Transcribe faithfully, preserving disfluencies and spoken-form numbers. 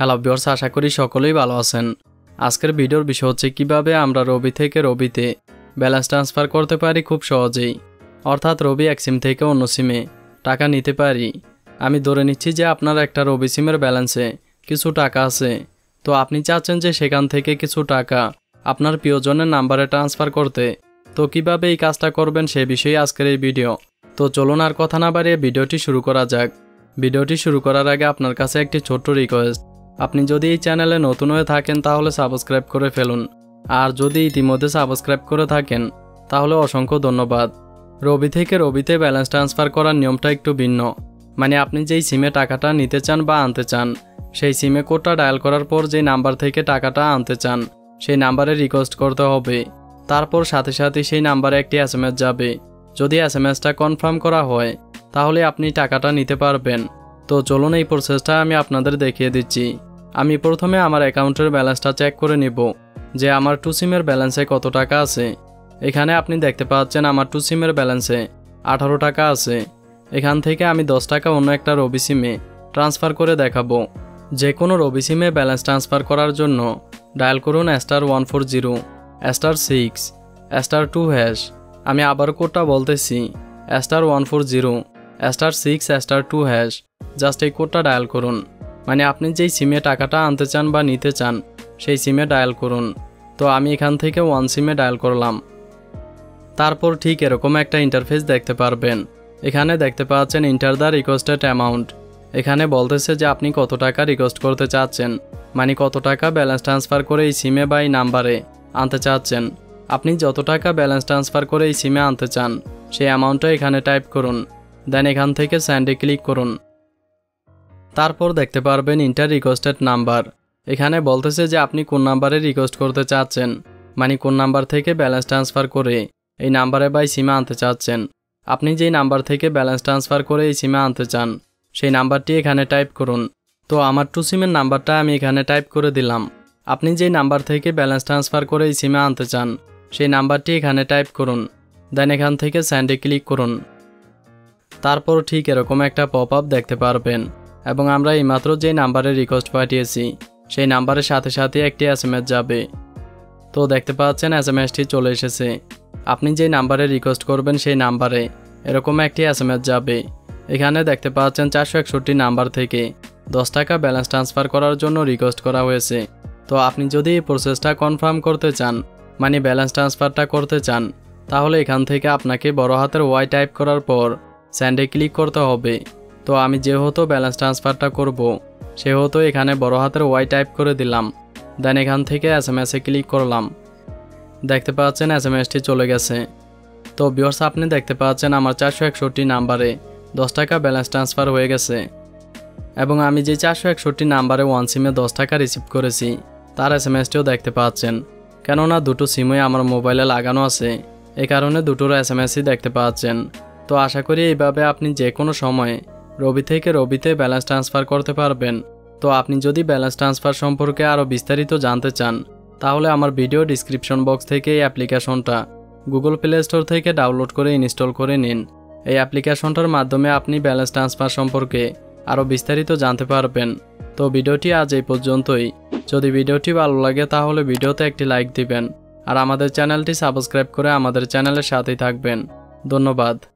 Hello viewers आशा करी सकलेई भालो आछेन। आजकेर भिडियोर विषय हच्छे किभाबे आमरा रबि थेके रबिते ব্যালেন্স ট্রান্সফার করতে পারি খুব সহজেই। অর্থাৎ রবি এক সিম থেকে অন্য সিমে টাকা নিতে পারি। আমি ধরে নিচ্ছি যে আপনার একটা রবি সিমের ব্যালেন্সে কিছু টাকা আছে, তো আপনি চাচ্ছেন যে সেখান থেকে কিছু টাকা আপনার প্রিয়জনের নাম্বারে ট্রান্সফার করতে। তো কিভাবে এই কাজটা করবেন সে বিষয়ে আজকের এই ভিডিও। তো চলুন আর কথা না বাড়িয়ে ভিডিওটি শুরু করা যাক। ভিডিওটি শুরু করার আগে আপনার কাছে একটি ছোট্ট রিকোয়েস্ট, আপনি যদি এই চ্যানেলে নতুন হয়ে থাকেন তাহলে সাবস্ক্রাইব করে ফেলুন, আর যদি ইতিমধ্যে সাবস্ক্রাইব করে থাকেন তাহলে অসংখ্য ধন্যবাদ। রবি থেকে রবিতে ব্যালেন্স ট্রান্সফার করার নিয়মটা একটু ভিন্ন, মানে আপনি যেই সিমে টাকাটা নিতে চান বা আনতে চান সেই সিমে কোডটা ডায়াল করার পর যে নাম্বার থেকে টাকাটা আনতে চান সেই নাম্বারে রিকোয়েস্ট করতে হবে। তারপর সাথে সাথে সেই নাম্বারে একটি এস এম এস যাবে। যদি এস এম এসটা কনফার্ম করা হয় তাহলে আপনি টাকাটা নিতে পারবেন। তো চলুন এই প্রসেসটা আমি আপনাদের দেখিয়ে দিচ্ছি। আমি প্রথমে আমার অ্যাকাউন্টের ব্যালেন্সটা চেক করে নিব যে আমার টু সিমের ব্যালেন্সে কত টাকা আছে। এখানে আপনি দেখতে পাচ্ছেন আমার টু সিমের ব্যালেন্সে আঠারো টাকা আছে। এখান থেকে আমি দশ টাকা অন্য একটা রবি সিমে ট্রান্সফার করে দেখাবো। যে কোনো রবি সিমে ব্যালেন্স ট্রান্সফার করার জন্য ডায়াল করুন star one four zero star six star two hash. আমি আবার কোডটা বলতেছি star one four zero star six star two hash. Just এই কোডটা ডায়াল করুন, মানে আপনি যেই সিমে টাকাটা আনতে চান বা নিতে চান সেই সিমে ডায়াল করুন। তো আমি এখান থেকে ওয়ান সিমে ডায়াল করলাম। তারপর ঠিক এরকম একটা ইন্টারফেস দেখতে পারবেন। এখানে দেখতে পাচ্ছেন ইন্টার দ্য রিকোয়েস্টেড অ্যামাউন্ট। এখানে বলতেছে যে আপনি কত টাকা রিকোয়েস্ট করতে চাচ্ছেন, মানে কত টাকা ব্যালেন্স ট্রান্সফার করে এই সিমে বা এই নাম্বারে আনতে চাচ্ছেন। আপনি যত টাকা ব্যালেন্স ট্রান্সফার করে এই সিমে আনতে চান সেই অ্যামাউন্টটা এখানে টাইপ করুন, দেন এখান থেকে স্যান্ডে ক্লিক করুন। তারপর দেখতে পারবেন ইন্টার রিকোয়েস্টেড নাম্বার। এখানে বলতেছে যে আপনি কোন নাম্বারে রিকোয়েস্ট করতে চাচ্ছেন, মানে কোন নাম্বার থেকে ব্যালেন্স ট্রান্সফার করে এই নাম্বারে বা এই সিমে আনতে চাচ্ছেন। আপনি যেই নাম্বার থেকে ব্যালেন্স ট্রান্সফার করে এই সিমে আনতে চান সেই নাম্বারটি এখানে টাইপ করুন। তো আমার টু সিমের নাম্বারটা আমি এখানে টাইপ করে দিলাম। আপনি যেই নাম্বার থেকে ব্যালেন্স ট্রান্সফার করে এই সিমে আনতে চান সেই নাম্বারটি এখানে টাইপ করুন, দেন এখান থেকে স্যান্ডে ক্লিক করুন। তারপর ঠিক এরকম একটা পপ আপ দেখতে পারবেন, এবং আমরা এইমাত্র যে নাম্বারে রিকোয়েস্ট পাঠিয়েছি সেই নাম্বারের সাথে সাথে একটি এস এম এস যাবে। তো দেখতে পাচ্ছেন এস এম এসটি চলে এসেছে। আপনি যে নাম্বারে রিকোয়েস্ট করবেন সেই নাম্বারে এরকম একটি এস এম এস যাবে। এখানে দেখতে পাচ্ছেন চারশো একষট্টি নাম্বার থেকে দশ টাকা ব্যালেন্স ট্রান্সফার করার জন্য রিকোয়েস্ট করা হয়েছে। তো আপনি যদি এই প্রসেসটা কনফার্ম করতে চান, মানে ব্যালেন্স ট্রান্সফারটা করতে চান, তাহলে এখান থেকে আপনাকে বড় হাতের ওয়াই টাইপ করার পর স্যান্ডে ক্লিক করতে হবে। তো আমি যেহেতু ব্যালেন্স ট্রান্সফারটা করব সেহেতু এখানে বড় হাতের ওয়াই টাইপ করে দিলাম, দেন এখান থেকে এস এম এসে ক্লিক করলাম। দেখতে পাচ্ছেন এস এম এসটি চলে গেছে। তো ভিউয়ার্স আপনি দেখতে পাচ্ছেন আমার চারশো একষট্টি নাম্বারে দশ টাকা ব্যালেন্স ট্রান্সফার হয়ে গেছে, এবং আমি যে চারশো একষট্টি নাম্বারে ওয়ান সিমে দশ টাকা রিসিভ করেছি তার এস এম এসটিও দেখতে পাচ্ছেন। কেননা দুটো সিমই আমার মোবাইলে লাগানো আছে, এ কারণে দুটোর এস এম এসই দেখতে পাচ্ছেন। তো আশা করি এইভাবে আপনি যে কোনো সময়ে রবি থেকে রবিতে ব্যালেন্স ট্রান্সফার করতে পারবেন। তো আপনি যদি ব্যালেন্স ট্রান্সফার সম্পর্কে আরও বিস্তারিত জানতে চান তাহলে আমার ভিডিও ডিসক্রিপশন বক্স থেকে এই অ্যাপ্লিকেশনটা গুগল প্লে স্টোর থেকে ডাউনলোড করে ইনস্টল করে নিন। এই অ্যাপ্লিকেশনটার মাধ্যমে আপনি ব্যালেন্স ট্রান্সফার সম্পর্কে আরও বিস্তারিত জানতে পারবেন। তো ভিডিওটি আজ এই পর্যন্তই। যদি ভিডিওটি ভালো লাগে তাহলে ভিডিওতে একটি লাইক দিবেন, আর আমাদের চ্যানেলটি সাবস্ক্রাইব করে আমাদের চ্যানেলের সাথেই থাকবেন। ধন্যবাদ।